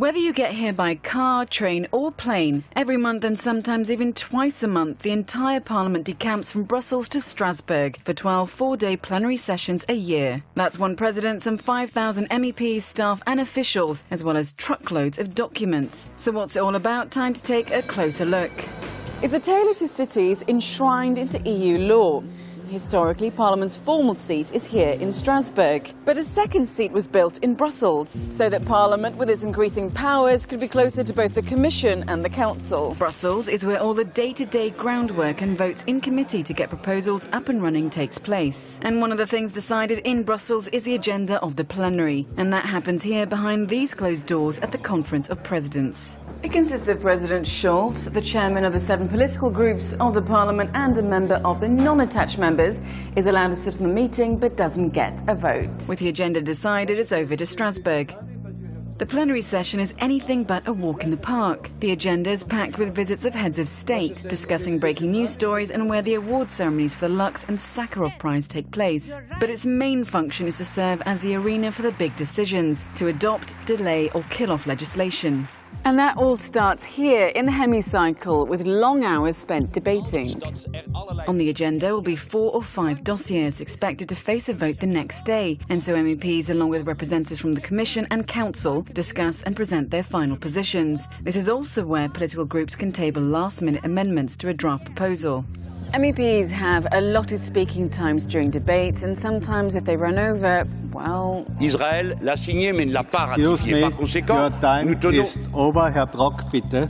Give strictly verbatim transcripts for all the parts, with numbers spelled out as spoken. Whether you get here by car, train or plane, every month and sometimes even twice a month, the entire parliament decamps from Brussels to Strasbourg for twelve four-day plenary sessions a year. That's when presidents and five thousand M E Ps, staff and officials, as well as truckloads of documents. So what's it all about? Time to take a closer look. It's a tale of two cities enshrined into E U law. Historically, Parliament's formal seat is here in Strasbourg, but a second seat was built in Brussels so that Parliament, with its increasing powers, could be closer to both the Commission and the Council. Brussels is where all the day-to-day groundwork and votes in committee to get proposals up and running takes place. And one of the things decided in Brussels is the agenda of the plenary, and that happens here behind these closed doors at the Conference of Presidents. It consists of President Schulz, the chairman of the seven political groups of the Parliament and a member of the non-attached member. Is allowed to sit in the meeting but doesn't get a vote. With the agenda decided, it's over to Strasbourg. The plenary session is anything but a walk in the park. The agenda is packed with visits of heads of state, discussing breaking news stories and where the award ceremonies for the Lux and Sakharov Prize take place. But its main function is to serve as the arena for the big decisions, to adopt, delay or kill off legislation. And that all starts here in the Hemicycle, with long hours spent debating. On the agenda will be four or five dossiers expected to face a vote the next day, and so M E Ps, along with representatives from the Commission and Council, discuss and present their final positions. This is also where political groups can table last-minute amendments to a draft proposal. M E Ps have allotted speaking times during debates, and sometimes if they run over, well... Israel l'a signé, mais ne l'a pas ratifié. Par conséquent, your time tenons... is over, Herr Brok, bitte.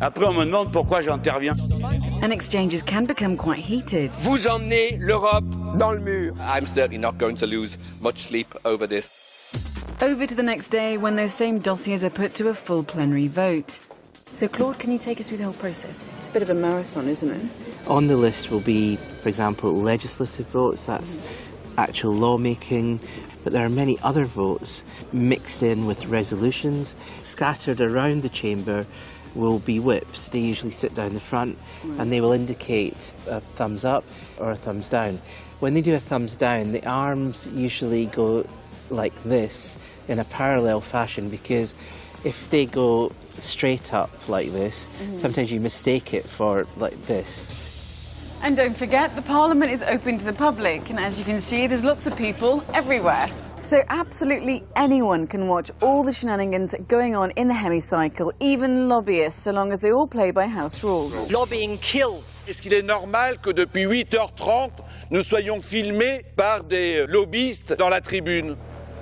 Après, on me demande pourquoi j'interviens. And exchanges can become quite heated. Vous emmenez l'Europe dans le mur. I'm certainly not going to lose much sleep over this. Over to the next day, when those same dossiers are put to a full plenary vote. So, Claude, can you take us through the whole process? It's a bit of a marathon, isn't it? On the list will be, for example, legislative votes, that's mm-hmm. actual lawmaking, but there are many other votes mixed in with resolutions. Scattered around the chamber will be whips. They usually sit down the front right. and they will indicate a thumbs up or a thumbs down. When they do a thumbs down, the arms usually go like this in a parallel fashion, because if they go straight up like this, mm-hmm. sometimes you mistake it for like this. And don't forget, the Parliament is open to the public, and as you can see, there's lots of people everywhere. So absolutely anyone can watch all the shenanigans going on in the Hemicycle, even lobbyists, so long as they all play by house rules. Lobbying kills. Est-ce qu'il est normal que depuis huit heures trente, nous soyons filmés par des lobbyistes dans la tribune?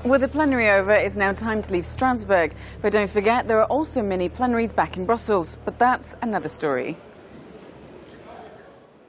With the plenary over, it's now time to leave Strasbourg. But don't forget, there are also mini plenaries back in Brussels. But that's another story.